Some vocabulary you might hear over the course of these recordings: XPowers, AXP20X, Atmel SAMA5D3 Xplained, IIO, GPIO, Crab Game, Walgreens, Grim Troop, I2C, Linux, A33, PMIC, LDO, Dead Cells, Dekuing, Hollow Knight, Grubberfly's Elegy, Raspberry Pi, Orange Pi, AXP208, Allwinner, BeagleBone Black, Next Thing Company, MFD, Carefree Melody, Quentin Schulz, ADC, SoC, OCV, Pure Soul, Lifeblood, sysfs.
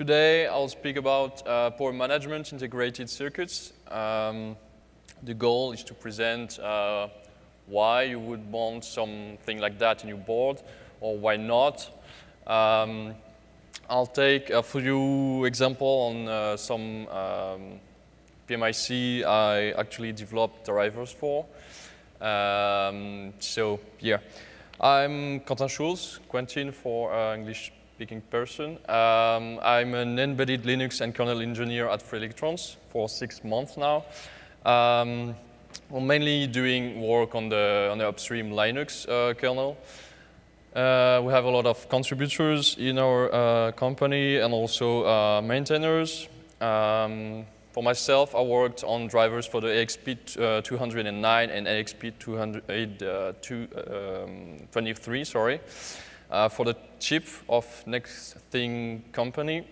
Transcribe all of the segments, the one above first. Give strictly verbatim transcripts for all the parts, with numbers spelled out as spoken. Today I'll speak about uh, power management integrated circuits. Um, the goal is to present uh, why you would want something like that in your board, or why not. Um, I'll take a few examples on uh, some um, P M I C I actually developed drivers for. Um, so yeah, I'm Quentin Schulz, Quentin for uh, English-speaking person. Um, I'm an embedded Linux and kernel engineer at Free Electrons for six months now. Um, I'm mainly doing work on the on the upstream Linux uh, kernel. Uh, we have a lot of contributors in our uh, company and also uh, maintainers. Um, for myself, I worked on drivers for the A X P two oh nine and A X P two oh eight, uh, two, um, twenty-three, sorry, uh, for the chip of Next Thing Company,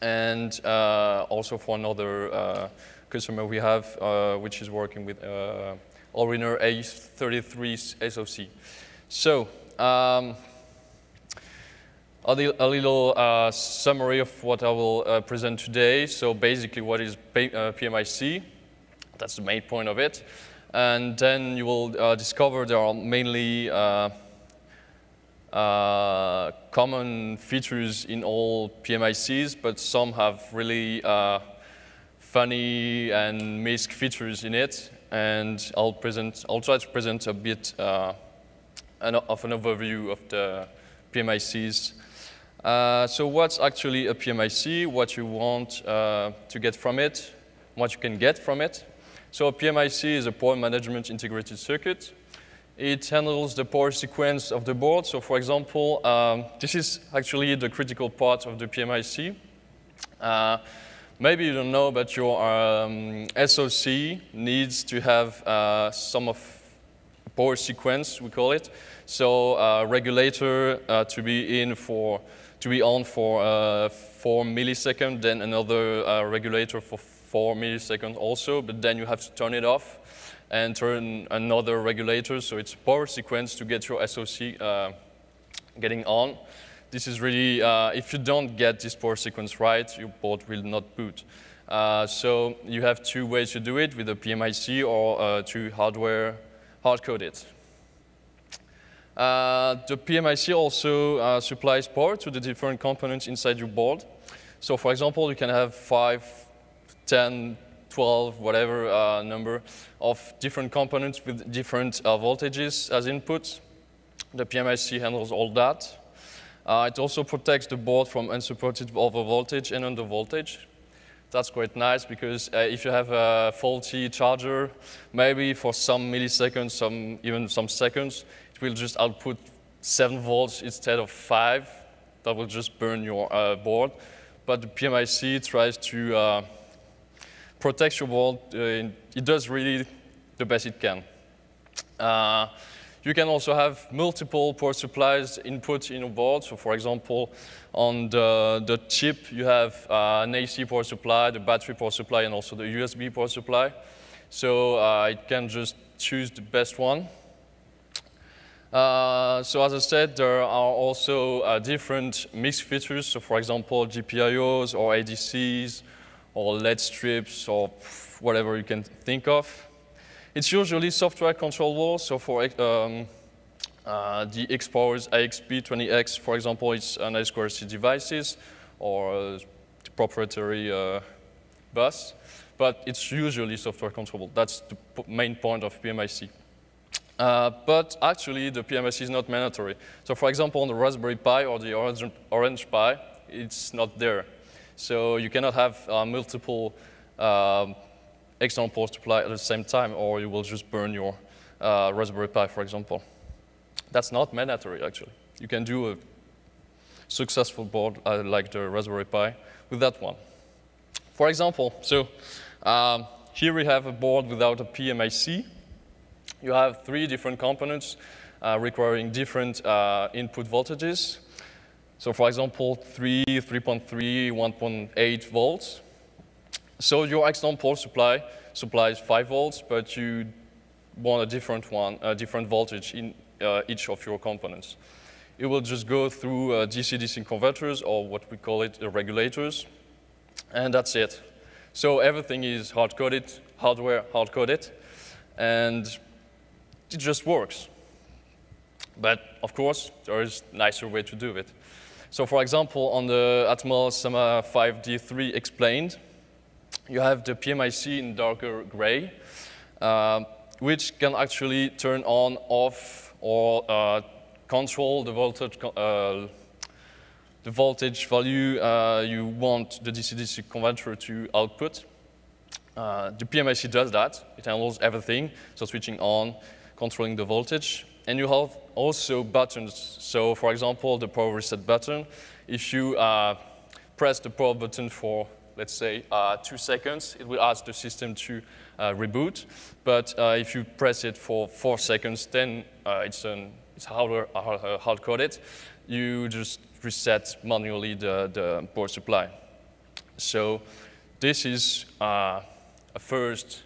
and uh, also for another uh, customer we have, uh, which is working with uh, Allwinner A thirty-three S O C. So. Um, a little, a little uh, summary of what I will uh, present today. So basically, what is P M I C? That's the main point of it. And then you will uh, discover there are mainly uh, uh, common features in all P M I Cs, but some have really uh, funny and missed features in it. And I'll present. I'll try to present a bit. Uh, of an overview of the P M I Cs. Uh, so what's actually a P M I C, what you want uh, to get from it, what you can get from it. So a P M I C is a power management integrated circuit. It handles the power sequence of the board. So for example, um, this is actually the critical part of the P M I C. Uh, maybe you don't know, but your um, S O C needs to have uh, some of power sequence, we call it. So uh, regulator uh, to be in for, to be on for uh, four milliseconds, then another uh, regulator for four milliseconds also, but then you have to turn it off and turn another regulator. So it's power sequence to get your S O C uh, getting on. This is really, uh, if you don't get this power sequence right, your board will not boot. Uh, so you have two ways to do it, with a P M I C or uh, to hardware hard-code it. Uh, the P M I C also uh, supplies power to the different components inside your board. So for example, you can have five, ten, twelve, whatever uh, number of different components with different uh, voltages as inputs. The P M I C handles all that. Uh, it also protects the board from unsupported overvoltage and undervoltage. That's quite nice, because uh, if you have a faulty charger, maybe for some milliseconds, some even some seconds, it will just output seven volts instead of five. That will just burn your uh, board. But the P M I C tries to uh, protect your board. Uh, it does really the best it can. Uh, You can also have multiple power supplies input in a board. So for example, on the, the chip, you have uh, an A C power supply, the battery power supply, and also the U S B power supply. So uh, it can just choose the best one. Uh, so as I said, there are also uh, different mixed features. So for example, G P I Os or A D Cs or L E D strips or whatever you can think of. It's usually software controllable. So for um, uh, the XPowers A X P twenty X, for example, it's an I two C devices or uh, proprietary uh, bus, but it's usually software controllable. That's the main point of P M I C. Uh, but actually, the P M I C is not mandatory. So for example, on the Raspberry Pi or the Orange, Orange Pi, it's not there. So you cannot have uh, multiple um, external power supply at the same time, or you will just burn your uh, Raspberry Pi, for example. That's not mandatory, actually. You can do a successful board uh, like the Raspberry Pi with that one. For example, so um, here we have a board without a P M I C. You have three different components uh, requiring different uh, input voltages. So for example, three, three point three, one point eight volts. So your external power supply supplies five volts, but you want a different one, a different voltage in uh, each of your components. It will just go through uh, D C D C converters, or what we call it, uh, regulators, and that's it. So everything is hard-coded, hardware hard-coded, and it just works. But of course, there is a nicer way to do it. So for example, on the Atmel S A M A five D three Xplained, you have the P M I C in darker gray, uh, which can actually turn on, off, or uh, control the voltage, uh, the voltage value uh, you want the D C D C converter to output. Uh, the P M I C does that. It handles everything, so switching on, controlling the voltage. And you have also buttons. So for example, the power reset button. If you uh, press the power button for, let's say, uh, two seconds, it will ask the system to uh, reboot. But uh, if you press it for four seconds, then uh, it's, an, it's hard, uh, hard-coded. You just reset manually the, the power supply. So this is uh, a first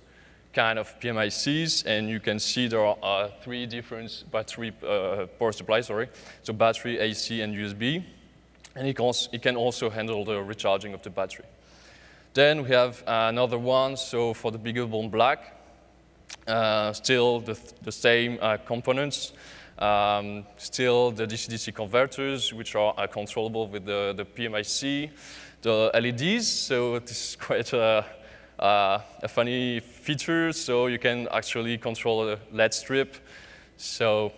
kind of P M I Cs, and you can see there are uh, three different battery uh, power supplies, sorry, so battery, A C, and U S B, and it can, also, it can also handle the recharging of the battery. Then we have another one, so for the BeagleBone Black, uh, still the, the same uh, components, um, still the D C D C converters, which are uh, controllable with the, the P M I C, the L E Ds, so this is quite a Uh, a funny feature, so you can actually control a L E D strip. So,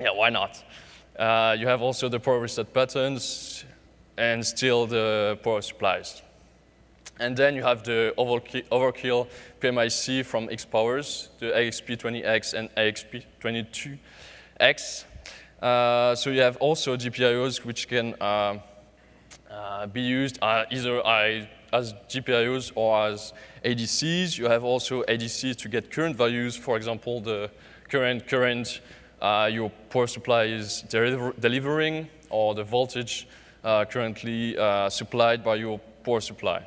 yeah, why not? Uh, you have also the power reset buttons and still the power supplies. And then you have the overkill, overkill P M I C from XPowers, the A X P twenty X and A X P twenty-two X. Uh, so you have also G P I Os which can uh, uh, be used uh, either I. as G P I Os or as A D Cs. You have also A D Cs to get current values. For example, the current current uh, your power supply is deliver delivering, or the voltage uh, currently uh, supplied by your power supply.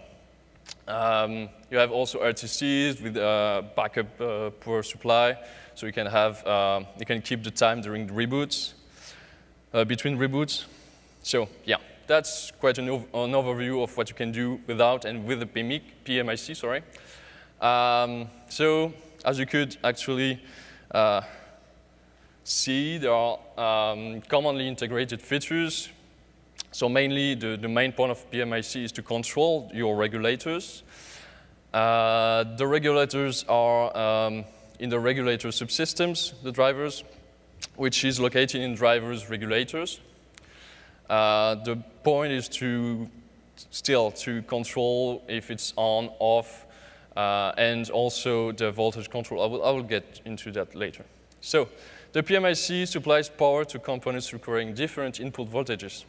Um, you have also R T Cs with uh, backup uh, power supply, so you can have uh, you can keep the time during the reboots, uh, between reboots. So yeah. That's quite an, ov an overview of what you can do without and with the P M I C. Sorry. Um, so as you could actually uh, see, there are um, commonly integrated features. So mainly the, the main point of P M I C is to control your regulators. Uh, the regulators are um, in the regulator subsystems, the drivers, which is located in drivers regulators. Uh, the point is to still to control if it's on, off, uh, and also the voltage control. I will, I will get into that later. So the P M I C supplies power to components requiring different input voltages.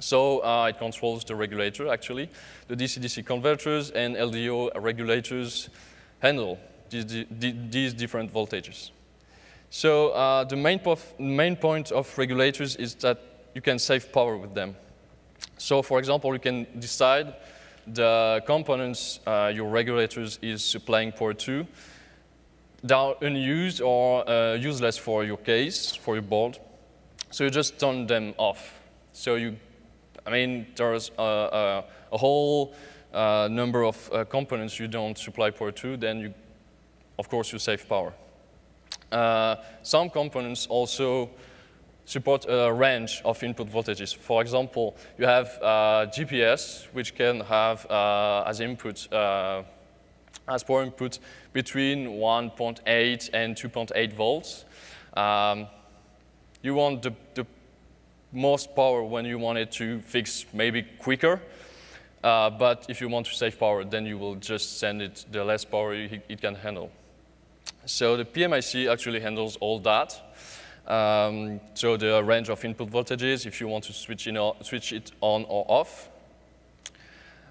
So uh, it controls the regulator, actually. The D C D C converters and L D O regulators handle these, these different voltages. So uh, the main, main point of regulators is that you can save power with them. So for example, you can decide the components uh, your regulators is supplying power to that are unused or uh, useless for your case, for your board. So you just turn them off. So you, I mean, there's a, a, a whole uh, number of uh, components you don't supply power to, then you, of course, you save power. Uh, some components also support a range of input voltages. For example, you have uh, G P S, which can have uh, as input, uh, as power input, between one point eight and two point eight volts. Um, you want the, the most power when you want it to fix maybe quicker, uh, but if you want to save power, then you will just send it the less power it can handle. So the P M I C actually handles all that. Um, so the range of input voltages, if you want to switch, in or, switch it on or off.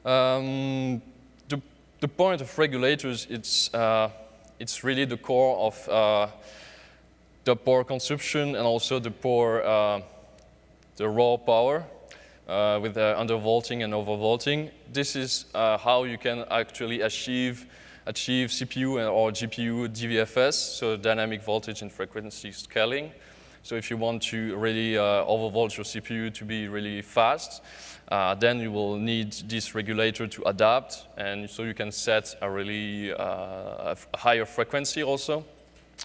Um, the, the point of regulators, it's, uh, it's really the core of uh, the power consumption and also the power, uh, the raw power uh, with the undervolting and overvolting. This is uh, how you can actually achieve achieve C P U or G P U D V F S, so dynamic voltage and frequency scaling. So if you want to really uh, overvolt your C P U to be really fast, uh, then you will need this regulator to adapt, and so you can set a really uh, a higher frequency also.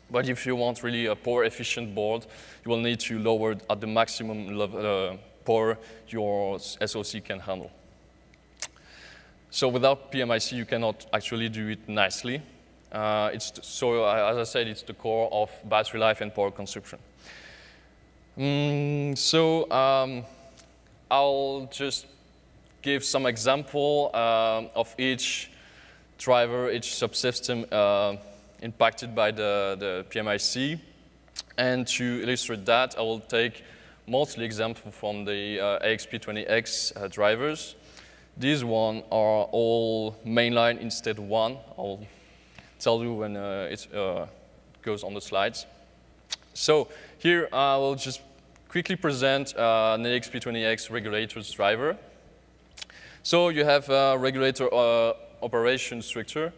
But if you want really a power efficient board, you will need to lower at the maximum level, uh, power your S O C can handle. So without P M I C, you cannot actually do it nicely. Uh, it's so, uh, as I said, it's the core of battery life and power consumption. Mm, so um, I'll just give some example um, of each driver, each subsystem uh, impacted by the, the P M I C. And to illustrate that, I will take mostly examples from the uh, A X P twenty X uh, drivers. These one are all mainline instead one. I'll tell you when uh, it uh, goes on the slides. So here I will just quickly present uh, an A X P twenty X regulator's driver. So you have a regulator uh, operation structure.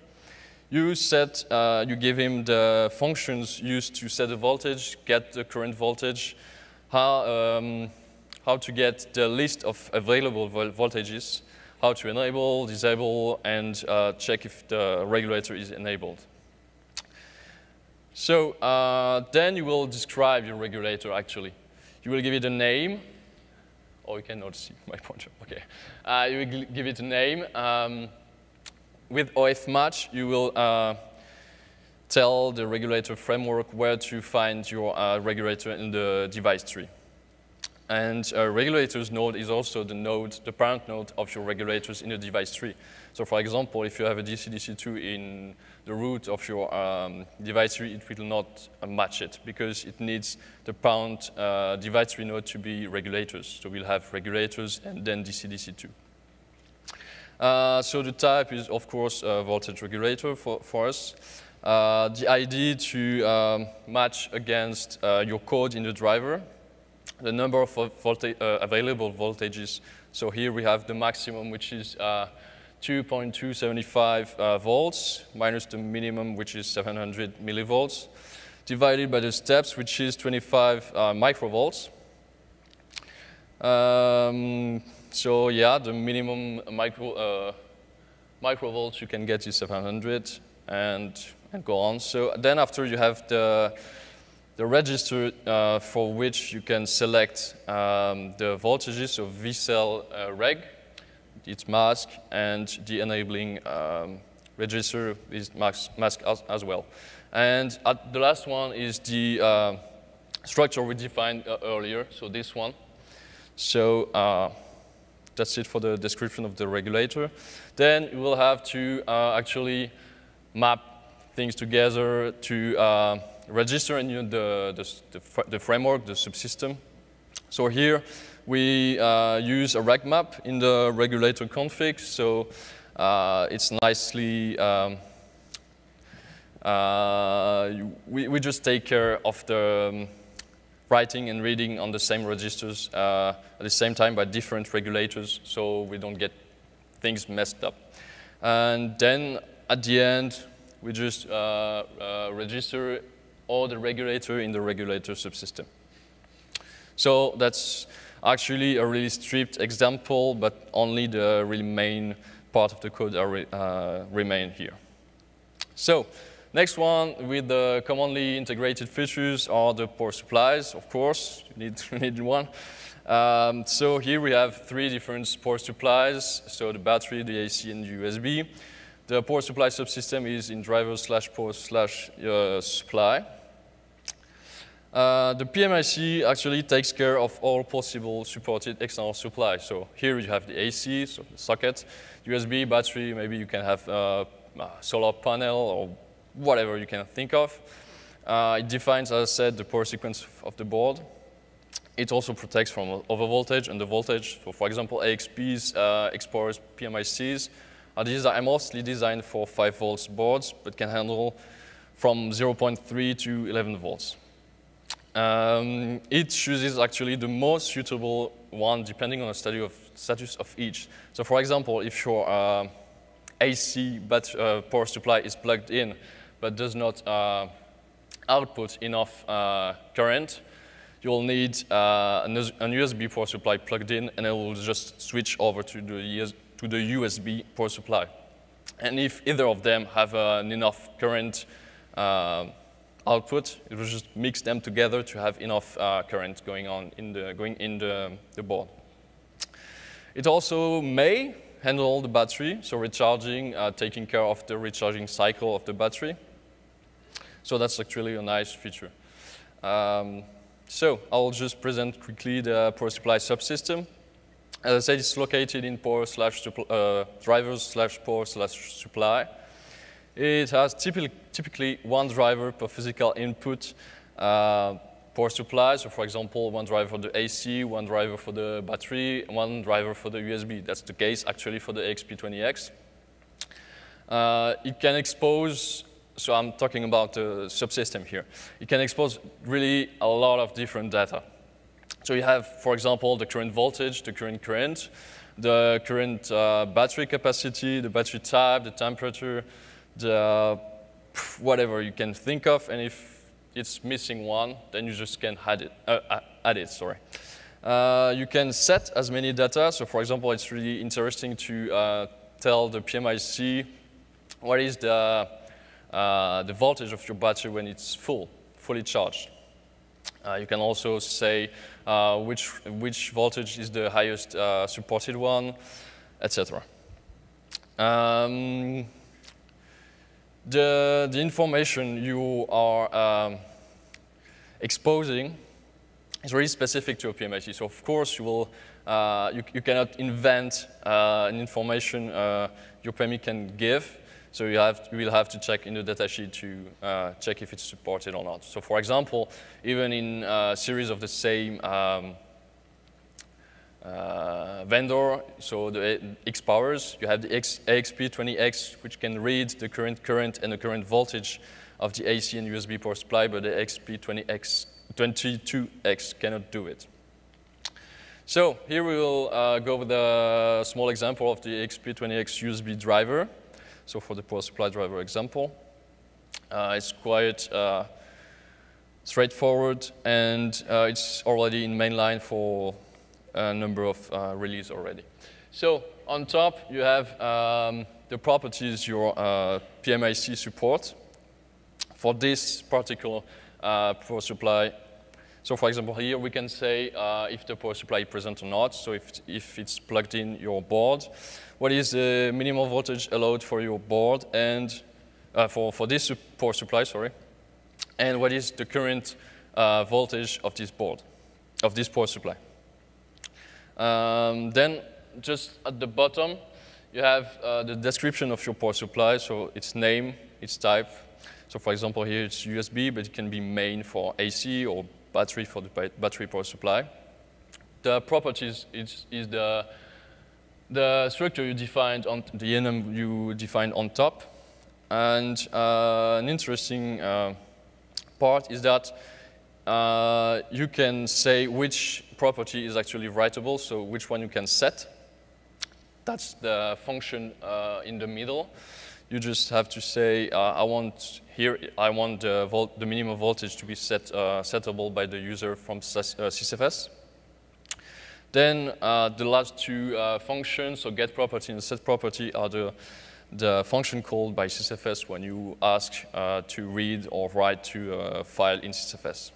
You set, uh, you give him the functions used to set the voltage, get the current voltage, how um, how to get the list of available vol voltages. How to enable, disable, and uh, check if the regulator is enabled. So uh, then you will describe your regulator, actually. You will give it a name. Oh, you cannot see my pointer. OK. Uh, you will give it a name. Um, with O F match, you will uh, tell the regulator framework where to find your uh, regulator in the device tree. And a regulator's node is also the node, the parent node of your regulators in the device tree. So for example, if you have a D C D C two in the root of your um, device tree, it will not uh, match it because it needs the parent uh, device tree node to be regulators. So we'll have regulators and then D C D C two. Uh, so the type is, of course, a voltage regulator for, for us. Uh, the I D to um, match against uh, your code in the driver. The number of volta uh, available voltages. So here we have the maximum, which is uh, two point two seven five uh, volts, minus the minimum, which is seven hundred millivolts, divided by the steps, which is twenty-five uh, microvolts. Um, so yeah, the minimum micro uh, microvolts you can get is seven hundred, and, and go on. So then after you have the The register uh, for which you can select um, the voltages of vCell uh, reg, its mask, and the enabling um, register is mask, mask as, as well. And at the last one is the uh, structure we defined uh, earlier, so this one. So uh, that's it for the description of the regulator. Then you will have to uh, actually map things together to uh, register in the, the, the framework, the subsystem. So here we uh, use a reg map in the regulator config. So uh, it's nicely, um, uh, we, we just take care of the um, writing and reading on the same registers uh, at the same time by different regulators so we don't get things messed up. And then at the end, we just uh, uh, register or the regulator in the regulator subsystem. So that's actually a really stripped example, but only the really main part of the code are re uh, remain here. So next one with the commonly integrated features are the power supplies, of course. You need, you need one. Um, so here we have three different power supplies, so the battery, the A C, and the U S B. The power supply subsystem is in driver slash power slash uh, supply. Uh, the P M I C actually takes care of all possible supported external supply. So here you have the A C, so the socket, U S B, battery, maybe you can have a solar panel or whatever you can think of. Uh, it defines, as I said, the power sequence of the board. It also protects from overvoltage and the voltage. So for example, A X Ps, uh, XPowers, P M I Cs are desi- mostly designed for five volts boards, but can handle from zero point three to eleven volts. Um, it chooses actually the most suitable one depending on the status of, status of each. So for example, if your uh, A C but, uh, power supply is plugged in but does not uh, output enough uh, current, you'll need uh, an, an U S B power supply plugged in, and it will just switch over to the, to the U S B power supply. And if either of them have uh, enough current uh, output, it will just mix them together to have enough uh, current going on in the going in the, the board. It also may handle the battery, so recharging, uh, taking care of the recharging cycle of the battery. So that's actually a nice feature. Um, so I'll just present quickly the power supply subsystem. As I said, it's located in power slash uh, drivers slash power slash supply. It has typically, typically one driver per physical input uh, power supply. So, for example, one driver for the A C, one driver for the battery, one driver for the U S B. That's the case actually for the A X P twenty X. Uh, it can expose. So I'm talking about the subsystem here. It can expose really a lot of different data. So you have, for example, the current voltage, the current current, the current uh, battery capacity, the battery type, the temperature, the whatever you can think of. And if it's missing one, then you just can add it. Uh, add it sorry. Uh, you can set as many data. So for example, it's really interesting to uh, tell the P M I C what is the Uh, the voltage of your battery when it's full, fully charged. Uh, you can also say uh, which, which voltage is the highest uh, supported one, et cetera. Um, the, the information you are um, exposing is really specific to a P M I C. So of course you will, uh, you, you cannot invent uh, an information uh, your P M I C can give. So you, have, you will have to check in the datasheet to uh, check if it's supported or not. So for example, even in a series of the same um, uh, vendor, so the XPowers, you have the A X P twenty X, which can read the current current and the current voltage of the A C and U S B power supply, but the A X P twenty-two X cannot do it. So here we will uh, go with a small example of the A X P twenty X U S B driver. So for the power supply driver example, uh, it's quite uh, straightforward, and uh, it's already in mainline for a number of uh, releases already. So on top, you have um, the properties your uh, P M I C supports for this particular uh, power supply. So for example, here we can say uh, if the power supply is present or not. So if, if it's plugged in your board, what is the minimal voltage allowed for your board and uh, for, for this power supply, sorry, and what is the current uh, voltage of this board, of this power supply. Um, then just at the bottom, you have uh, the description of your power supply. So its name, its type. So for example, here it's U S B, but it can be main for A C or battery for the battery power supply. The properties is, is the, the structure you defined on the enum you defined on top. And uh, an interesting uh, part is that uh, you can say which property is actually writable, so which one you can set. That's the function uh, in the middle. You just have to say, uh, I want here, I want the, volt, the minimum voltage to be set, uh, settable by the user from C S F S. Then uh, the last two uh, functions, so get property and set property, are the, the function called by C S F S when you ask uh, to read or write to a file in C S F S.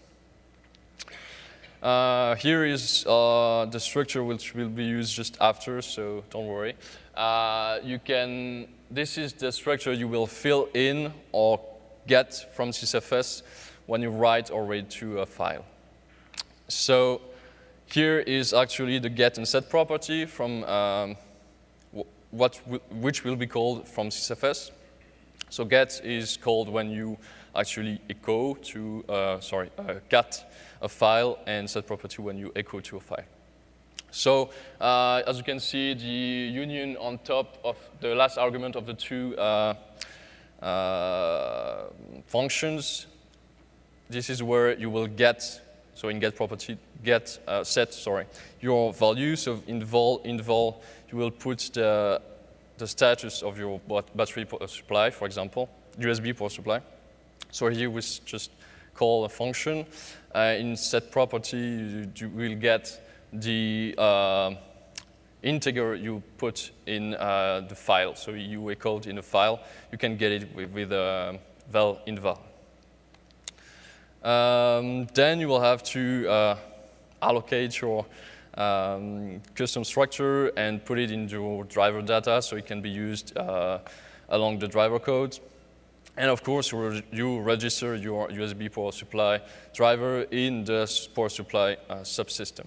Uh, here is uh, the structure which will be used just after, so don't worry. Uh, you can. This is the structure you will fill in or get from C S F S when you write or read to a file. So here is actually the get and set property from um, what which will be called from C S F S. So get is called when you actually echo to uh, sorry uh, cat a file, and set property when you echo to a file. So uh, as you can see, the union on top of the last argument of the two uh, uh, functions, this is where you will get, so in get property, get uh, set, sorry, your value. So in vol, in vol, you will put the, the status of your battery supply, for example, U S B power supply. So here we just call a function. Uh, in set property, you, you will get the uh, integer you put in uh, the file. So you encode in a file, you can get it with, with a val inval. Um, then you will have to uh, allocate your um, custom structure and put it into your driver data so it can be used uh, along the driver code. And of course, you register your U S B power supply driver in the power supply uh, subsystem.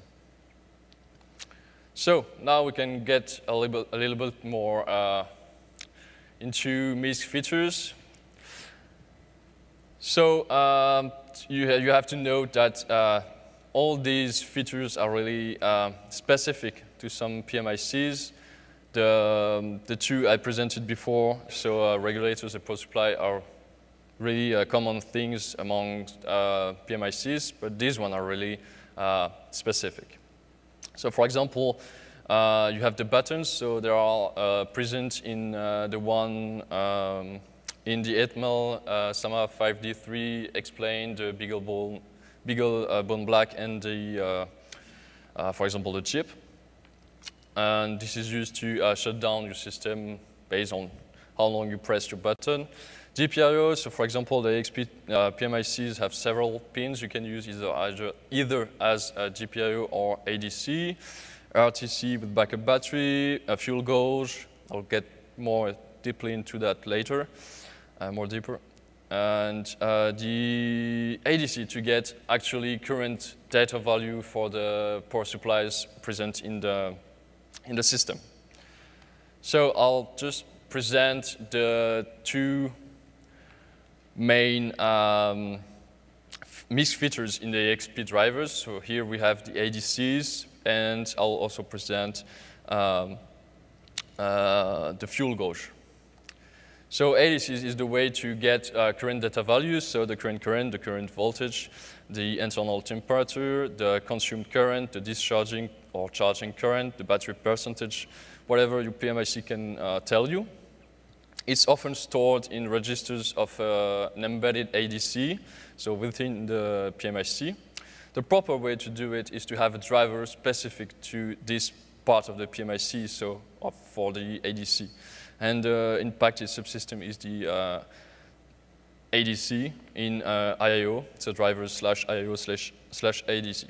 So now we can get a little bit, a little bit more uh, into M I S C features. So um, you, you have to know that uh, all these features are really uh, specific to some P M I Cs. The, um, the two I presented before, so uh, regulators and power supply are really uh, common things among uh, P M I Cs, but these ones are really uh, specific. So for example, uh, you have the buttons, so they are uh, present in uh, the one um, in the Atmel uh, SAMA five D three Xplained, the BeagleBone BeagleBone Black, and the, uh, uh, for example, the chip. And this is used to uh, shut down your system based on how long you press your button. G P I O, so for example, the A X P uh, P M I Cs have several pins. You can use either, either, either as a G P I O or A D C, R T C with backup battery, a fuel gauge. I'll get more deeply into that later, uh, more deeper. And uh, the A D C to get actually current data value for the power supplies present in the, in the system. So I'll just present the two main um, M I S C features in the A X P drivers. So here we have the A D Cs, and I'll also present um, uh, the fuel gauge. So A D Cs is the way to get uh, current data values, so the current current, the current voltage, the internal temperature, the consumed current, the discharging or charging current, the battery percentage, whatever your P M I C can uh, tell you. It's often stored in registers of uh, an embedded A D C, so within the P M I C. The proper way to do it is to have a driver specific to this part of the P M I C, so for the A D C. And the uh, impacted subsystem is the uh, A D C in uh, I I O, so driver slash I I O slash, slash A D C.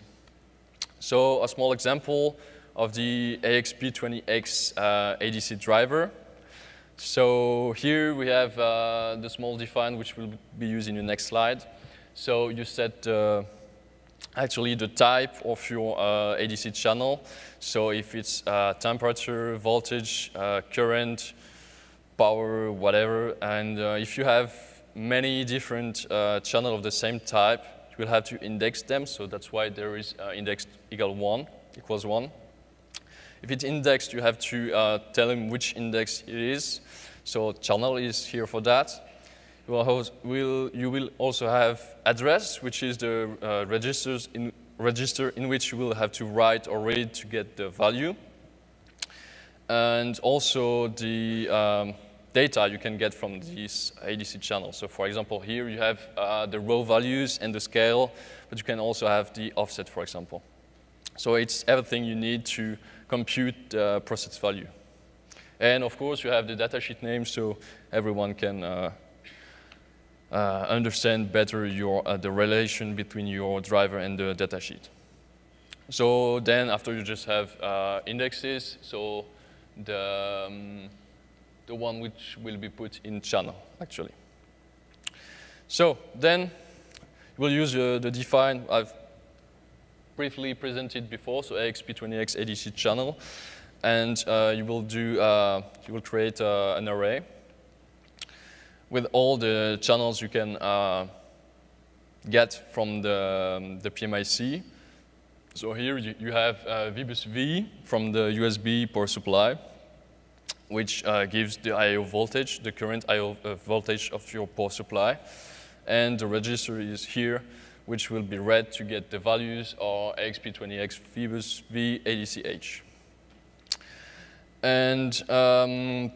So a small example of the A X P twenty X uh, A D C driver. So here we have uh, the small define, which will be used in the next slide. So you set uh, actually the type of your uh, A D C channel. So if it's uh, temperature, voltage, uh, current, power, whatever. And uh, if you have many different uh, channels of the same type, you will have to index them. So that's why there is uh, index equal one, equals one. If it's indexed, you have to uh, tell him which index it is. So channel is here for that. You will, host, will, you will also have address, which is the uh, registers in, register in which you will have to write or read to get the value. And also the um, data you can get from this A D C channel. So for example, here you have uh, the raw values and the scale, but you can also have the offset, for example. So it's everything you need to compute the uh, process value. And of course, you have the datasheet name, so everyone can uh, uh, understand better your, uh, the relation between your driver and the datasheet. So then after you just have uh, indexes, so the, um, the one which will be put in channel, actually. So then we'll use uh, the define I've briefly presented before, so A X P twenty X A D C channel, and uh, you will do uh, you will create uh, an array with all the channels you can uh, get from the um, the P M I C. So here you, you have uh, VBus V from the U S B power supply, which uh, gives the I O voltage, the current I O uh, voltage of your power supply, and the register is here, which will be read to get the values or A X P twenty X VBus V A D C H. And um,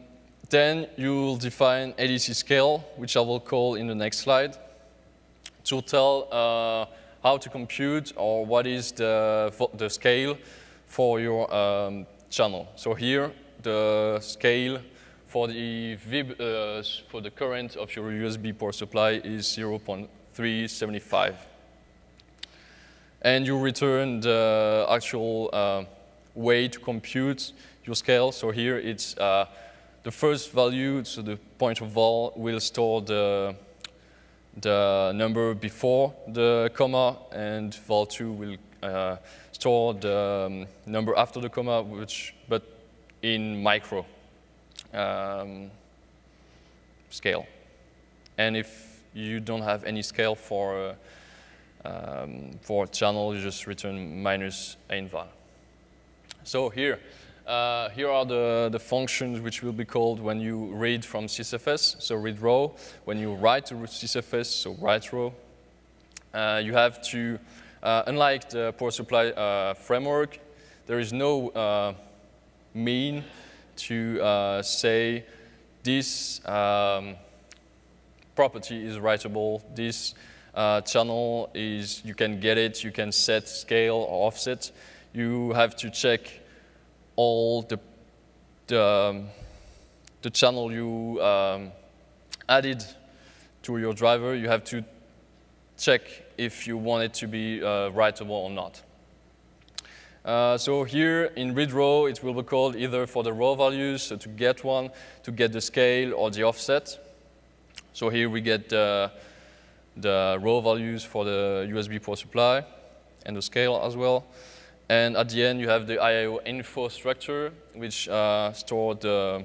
then you'll define A D C scale, which I will call in the next slide, to tell uh, how to compute or what is the, the scale for your um, channel. So here, the scale for the, vib, uh, for the current of your U S B power supply is zero point three seven five. And you return the actual uh, way to compute your scale. So here it's uh, the first value, so the point of vol will store the, the number before the comma, and vol two will uh, store the um, number after the comma, which, but in micro um, scale. And if you don't have any scale for uh, Um, for channel, you just return minus einval. So here, uh, here are the, the functions which will be called when you read from C S F S, so read row. When you write to C S F S, so write row. Uh, you have to, uh, unlike the power supply uh, framework, there is no uh, mean to uh, say this um, property is writable, this Uh, channel is, you can get it, you can set scale or offset. You have to check all the the, um, the channel you um, added to your driver. You have to check if you want it to be uh, writable or not. Uh, so here in read row, it will be called either for the raw values, so to get one, to get the scale or the offset. So here we get the uh, the raw values for the U S B power supply and the scale as well. And at the end, you have the I I O info structure, which uh, store the,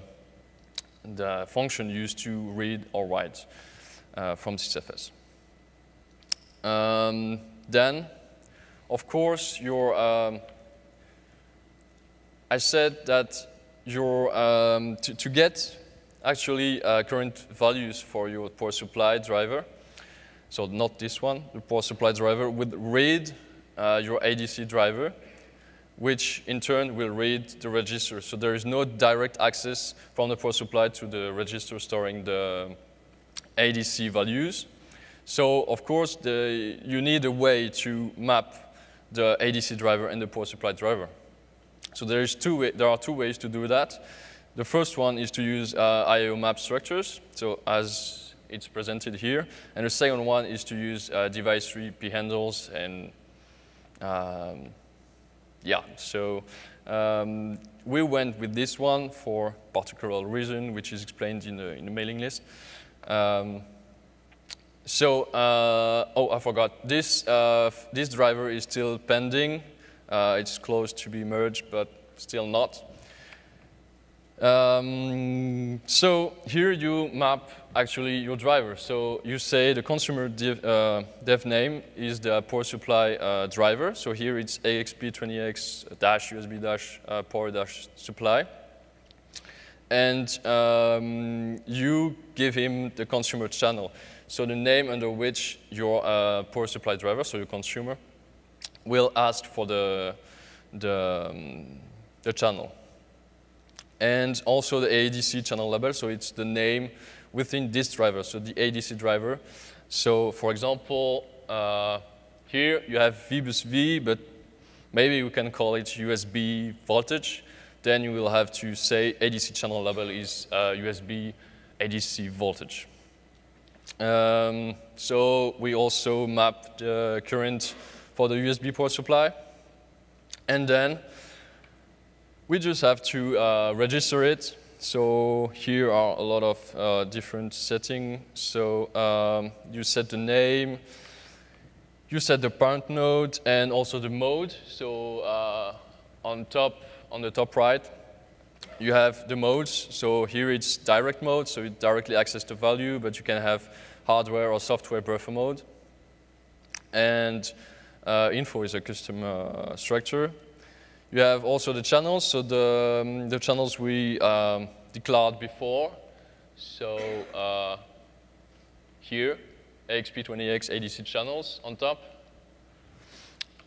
the function used to read or write uh, from C S F S. Um, then, of course, your, um, I said that your, um, to, to get actually uh, current values for your power supply driver, so not this one, the power supply driver would read uh, your A D C driver, which in turn will read the register. So there is no direct access from the power supply to the register storing the A D C values. So of course, the, you need a way to map the A D C driver and the power supply driver. So there is two, there are two ways to do that. The first one is to use uh, I I O map structures. So as it's presented here. And the second one is to use uh, device tree p-handles and um, yeah, so um, we went with this one for particular reason, which is explained in the, in the mailing list. Um, so, uh, oh, I forgot. This, uh, this driver is still pending. Uh, it's close to be merged, but still not. Um, so here you map actually your driver. So you say the consumer div, uh, dev name is the power supply uh, driver. So here it's A X P twenty X U S B power supply. And um, you give him the consumer channel. So the name under which your uh, power supply driver, so your consumer, will ask for the, the, um, the channel. And also the A D C channel label, so it's the name within this driver, so the A D C driver. So for example, uh, here you have V bus V, but maybe we can call it U S B voltage. Then you will have to say A D C channel label is uh, U S B A D C voltage. Um, so we also map the current for the U S B power supply. And then we just have to uh, register it. So here are a lot of uh, different settings. So um, you set the name, you set the parent node, and also the mode. So uh, on top, on the top right, you have the modes. So here it's direct mode, so it directly access the value, but you can have hardware or software buffer mode. And uh, info is a custom uh, structure. You have also the channels, so the, um, the channels we um, declared before. So uh, here, A X P twenty X A D C channels on top.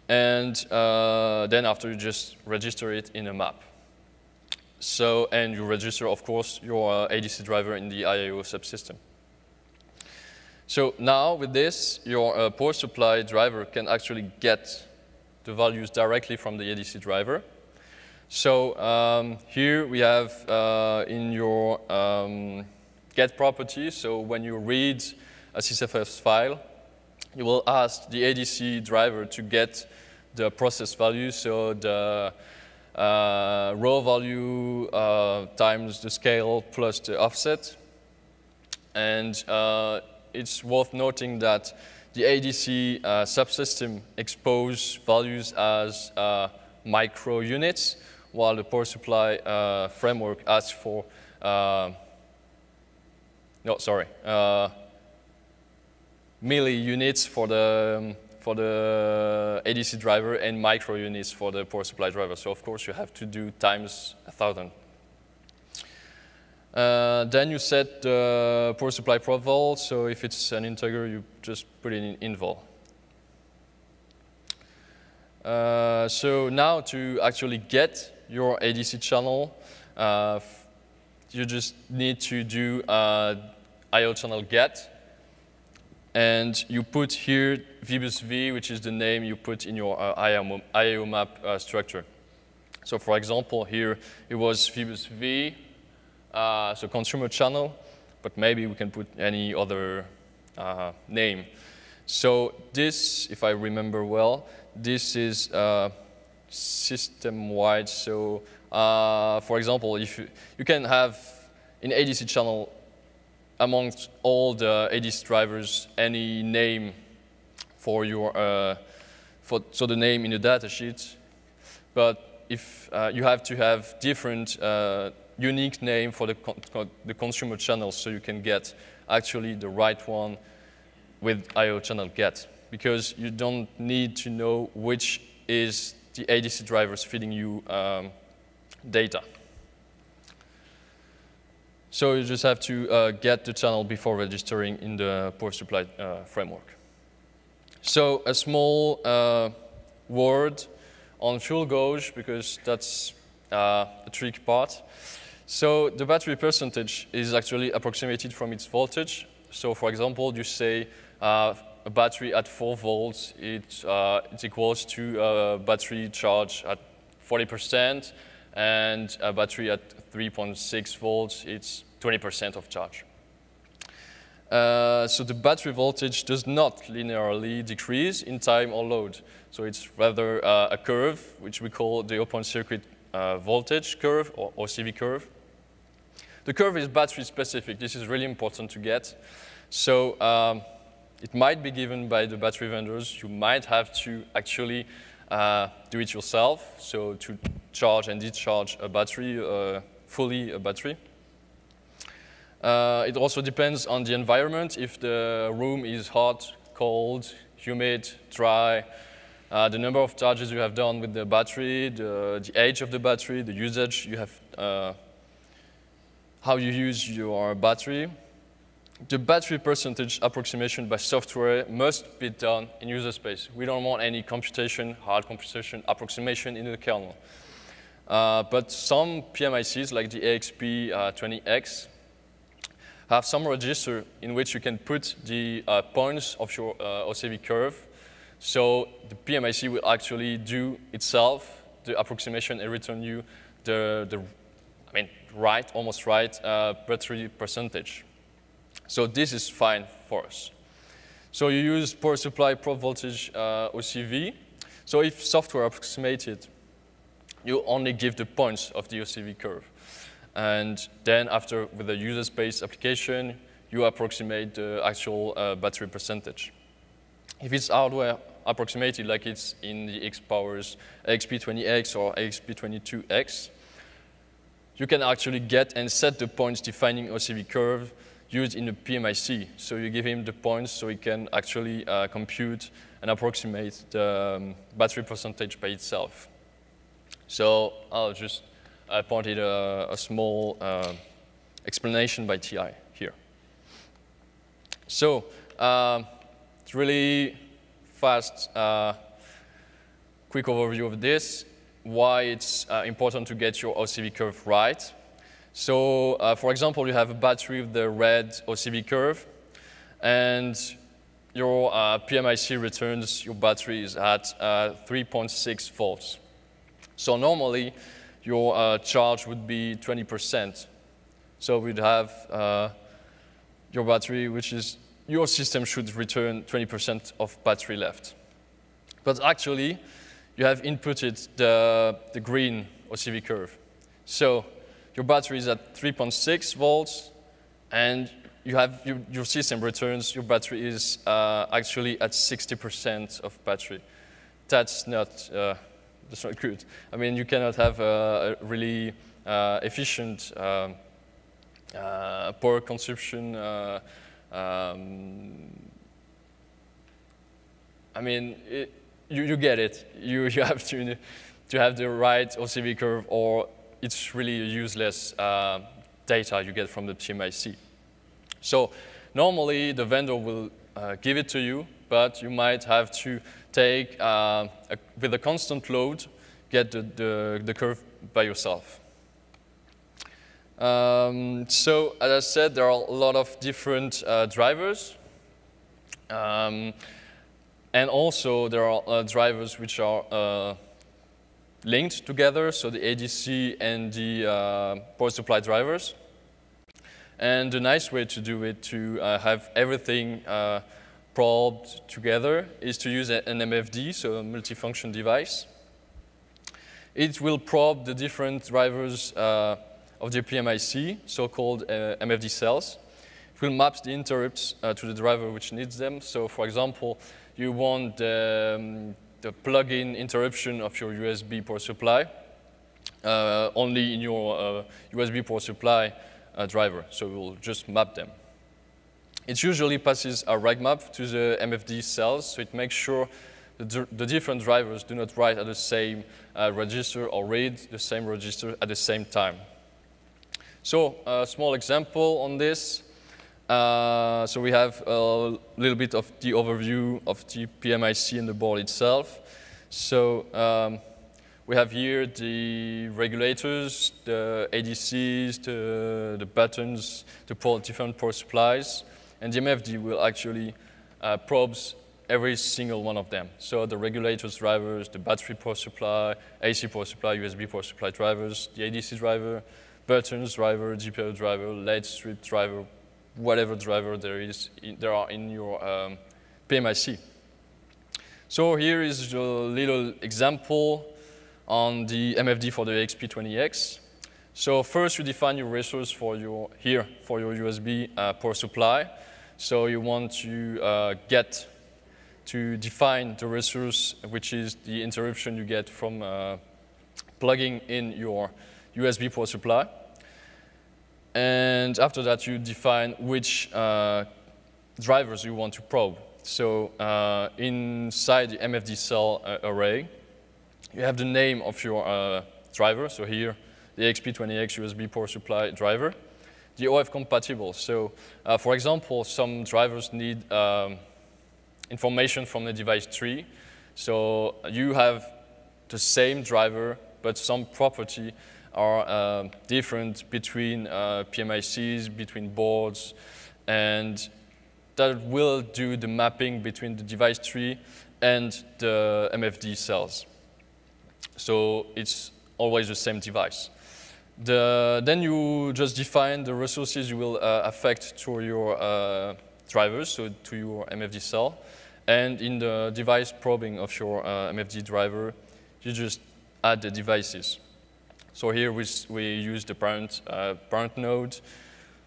And uh, then after, you just register it in a map. So, and you register, of course, your uh, A D C driver in the I I O subsystem. So now with this, your uh, power supply driver can actually get the values directly from the A D C driver. So um, here we have uh, in your um, get property, so when you read a sysfs file, you will ask the A D C driver to get the process value, so the uh, raw value uh, times the scale plus the offset. And uh, it's worth noting that the A D C uh, subsystem exposes values as uh, micro units, while the power supply uh, framework asks for, uh, no, sorry, uh, milli units for the, um, for the A D C driver and micro units for the power supply driver. So of course you have to do times a thousand. Uh, then you set the power supply profile, so if it's an integer, you just put it in invol. Uh, so now to actually get your A D C channel, uh, you just need to do uh, I O channel get, and you put here V bus V, which is the name you put in your uh, I O map uh, structure. So for example, here it was V bus V. Uh, so consumer channel, but maybe we can put any other uh, name. So this, if I remember well, this is uh, system-wide. So uh, for example, if you, you can have in A D C channel amongst all the A D C drivers any name for your uh, for so the name in the datasheet, but if uh, you have to have different uh, unique name for the, con the consumer channel, so you can get actually the right one with I O channel get, because you don't need to know which is the A D C drivers feeding you um, data. So you just have to uh, get the channel before registering in the power supply uh, framework. So a small uh, word on fuel gauge, because that's uh, a tricky part. So the battery percentage is actually approximated from its voltage. So for example, you say uh, a battery at four volts, it, uh, it equals to a battery charge at forty percent, and a battery at three point six volts, it's twenty percent of charge. Uh, so the battery voltage does not linearly decrease in time or load. So it's rather uh, a curve, which we call the open circuit uh, voltage curve, or O C V curve. The curve is battery specific. This is really important to get. So um, it might be given by the battery vendors. You might have to actually uh, do it yourself, so to charge and discharge a battery, uh, fully a battery. Uh, it also depends on the environment. If the room is hot, cold, humid, dry, uh, the number of charges you have done with the battery, the, the age of the battery, the usage you have, uh, how you use your battery. The battery percentage approximation by software must be done in user space. We don't want any computation, hard computation approximation in the kernel. Uh, but some P M I Cs, like the A X P twenty X, have some register in which you can put the uh, points of your uh, O C V curve. So the P M I C will actually do itself the approximation and return you the, the I mean, right, almost right, uh, battery percentage. So this is fine for us. So you use power supply prop voltage uh, O C V. So if software approximated, you only give the points of the O C V curve. And then after, with the user space application, you approximate the actual uh, battery percentage. If it's hardware approximated, like it's in the XPowers A X P twenty X or A X P twenty-two X, you can actually get and set the points defining O C V curve used in the P M I C. So you give him the points so he can actually uh, compute and approximate the um, battery percentage by itself. So I'll just I pointed a, a small uh, explanation by T I here. So uh, it's really fast, uh, quick overview of this, why it's uh, important to get your O C V curve right. So uh, for example, you have a battery with the red O C V curve. and your uh, P M I C returns your battery is at uh, three point six volts. So normally, your uh, charge would be twenty percent. So we'd have uh, your battery, which is, your system should return twenty percent of battery left. But actually, you have inputted the, the green O C V curve. So your battery is at three point six volts, and you have, you, your system returns, your battery is uh, actually at sixty percent of battery. That's not, uh, that's not good. I mean, you cannot have a, a really uh, efficient um, uh, power consumption. Uh, um, I mean, it, you, you get it. You, you have to, to have the right O C V curve, or it's really useless uh, data you get from the P M I C. So normally the vendor will uh, give it to you, but you might have to take, uh, a, with a constant load, get the, the, the curve by yourself. Um, so as I said, there are a lot of different uh, drivers. Um, and also there are uh, drivers which are uh, linked together, so the A D C and the uh, power supply drivers. And a nice way to do it, to uh, have everything uh, probed together, is to use an M F D, so a multifunction device. It will probe the different drivers uh, of the P M I C, so-called uh, M F D cells. It will map the interrupts uh, to the driver which needs them. So for example, you want the, um, the plug-in interruption of your U S B power supply uh, only in your uh, U S B power supply driver, so we'll just map them. It usually passes a reg map to the M F D cells, so it makes sure that the different drivers do not write at the same uh, register or read the same register at the same time. So a small example on this. Uh, so we have a little bit of the overview of the P M I C and the board itself. So um, we have here the regulators, the A D Cs, the, the buttons, the port, different power supplies, and the M F D will actually uh, probes every single one of them. So the regulators drivers, the battery power supply, A C power supply, U S B power supply drivers, the A D C driver, buttons driver, G P I O driver, L E D strip driver, whatever driver there is, there are in your um, P M I C. So here is a little example on the M F D for the A X P twenty X. So first you define your resource for your, here for your U S B uh, power supply. So you want to uh, get to define the resource, which is the interruption you get from uh, plugging in your U S B power supply. And after that you define which uh, drivers you want to probe. So uh, inside the M F D cell uh, array, you have the name of your uh, driver, so here the A X P twenty X U S B power supply driver, the O F compatible. So uh, for example, some drivers need um, information from the device tree. So you have the same driver, but some property are uh, different between uh, P M I Cs, between boards, and that will do the mapping between the device tree and the M F D cells. So it's always the same device. The, then you just define the resources you will uh, affect to your uh, drivers, so to your M F D cell. And in the device probing of your uh, M F D driver, you just add the devices. So here we, we use the parent, uh, parent node,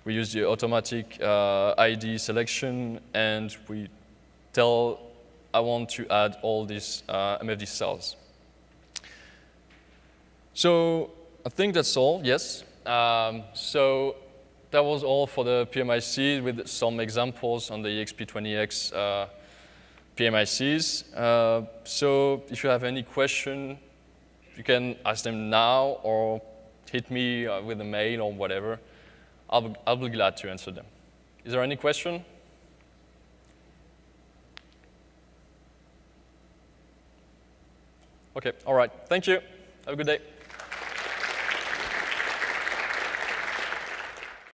we use the automatic uh, I D selection, and we tell, I want to add all these uh, M F D cells. So I think that's all, yes. Um, so that was all for the P M I C with some examples on the A X P twenty X uh, P M I Cs. Uh, so if you have any question, you can ask them now or hit me uh, with a mail or whatever. I'll be, I'll be glad to answer them. Is there any question? Okay, all right, thank you. Have a good day.